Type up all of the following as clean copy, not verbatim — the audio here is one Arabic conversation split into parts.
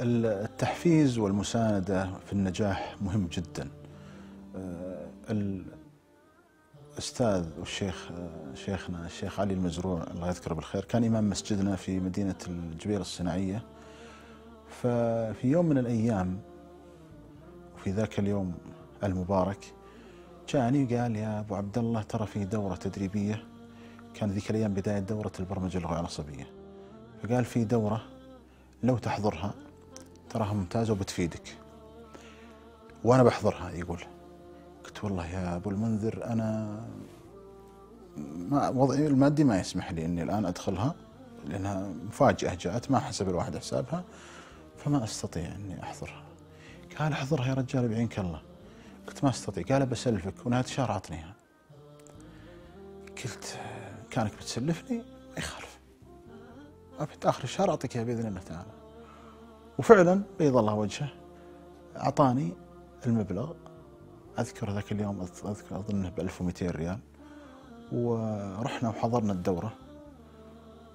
التحفيز والمساندة في النجاح مهم جدا. الأستاذ والشيخ شيخنا الشيخ علي المزرور الله يذكره بالخير كان إمام مسجدنا في مدينة الجبيرة الصناعية. ففي يوم من الأيام وفي ذاك اليوم المبارك جاءني وقال يا أبو عبد الله ترى في دورة تدريبية، كان ذيك الأيام بداية دورة البرمجة اللغوية العصبية، فقال في دورة لو تحضرها تراها ممتازة وبتفيدك وأنا بحضرها. يقول قلت والله يا أبو المنذر أنا وضعي المادي ما يسمح لي أني الآن أدخلها لأنها مفاجأة جاءت ما حسب الواحد حسابها فما أستطيع أني أحضرها. قال أحضرها يا رجال بعينك الله. قلت ما أستطيع. قال بسلفك ونهاية الشهر عطنيها. قلت كانك بتسلفني ما يخالف آخر الشهر أعطيك إياها بإذن الله تعالى. وفعلا بيض الله وجهه أعطاني المبلغ، أذكر ذاك اليوم أذكر أظنه ب1200 ريال، ورحنا وحضرنا الدورة.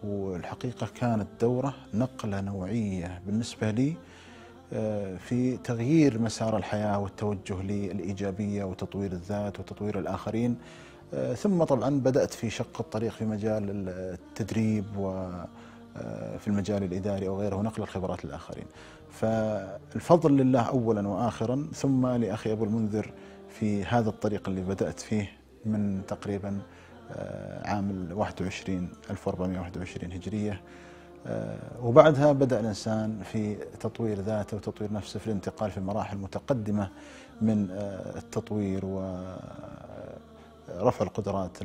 والحقيقة كانت دورة نقلة نوعية بالنسبة لي في تغيير مسار الحياة والتوجه للإيجابية وتطوير الذات وتطوير الآخرين. ثم طبعا بدأت في شق الطريق في مجال التدريب وفي المجال الإداري أو غيره ونقل الخبرات للآخرين. فالفضل لله أولا وآخرا ثم لأخي أبو المنذر في هذا الطريق اللي بدأت فيه من تقريبا عام 1421 هجرية. وبعدها بدأ الإنسان في تطوير ذاته وتطوير نفسه في الانتقال في مراحل متقدمة من التطوير ورفع القدرات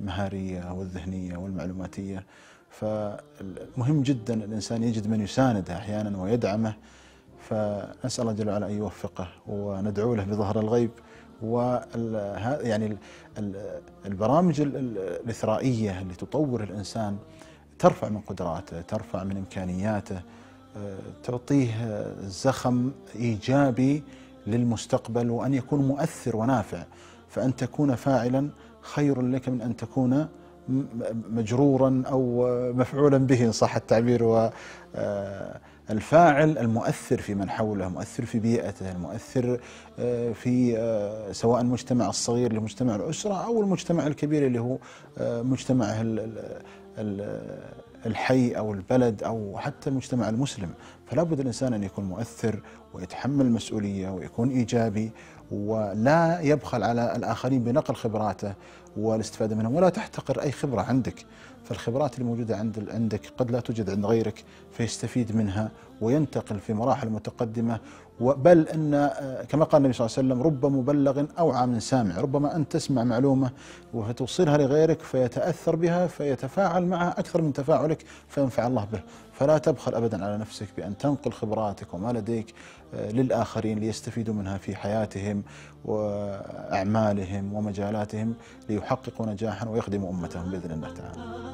المهارية والذهنية والمعلوماتية. فمهم جدا الإنسان يجد من يسانده أحيانا ويدعمه. فنسأل الله جل وعلا أن يوفقه وندعو له بظهر الغيب. يعني البرامج الإثرائية اللي تطور الإنسان ترفع من قدراته، ترفع من إمكانياته، تعطيه زخم إيجابي للمستقبل وأن يكون مؤثر ونافع. فأن تكون فاعلا خير لك من أن تكون مجرورا أو مفعولا به إن صح التعبير. والفاعل المؤثر في من حوله، مؤثر في بيئته، المؤثر في سواء المجتمع الصغير لمجتمع الأسرة أو المجتمع الكبير اللي هو مجتمعه الحي أو البلد أو حتى المجتمع المسلم. فلا بد الإنسان أن يكون مؤثر ويتحمل مسؤولية ويكون إيجابي ولا يبخل على الآخرين بنقل خبراته والاستفادة منهم، ولا تحتقر أي خبرة عندك. فالخبرات اللي موجودة عندك قد لا توجد عند غيرك فيستفيد منها وينتقل في مراحل متقدمة. بل أن كما قال النبي صلى الله عليه وسلم رب مبلغ أوعى من سامع. ربما أنت تسمع معلومة وتوصلها لغيرك فيتأثر بها فيتفاعل معها أكثر من تفاعلك فينفع الله به. فلا تبخل أبدا على نفسك بأن تنقل خبراتك وما لديك للآخرين ليستفيدوا منها في حياتهم وأعمالهم ومجالاتهم ليحققوا نجاحا ويخدموا أمتهم بإذن الله تعالى.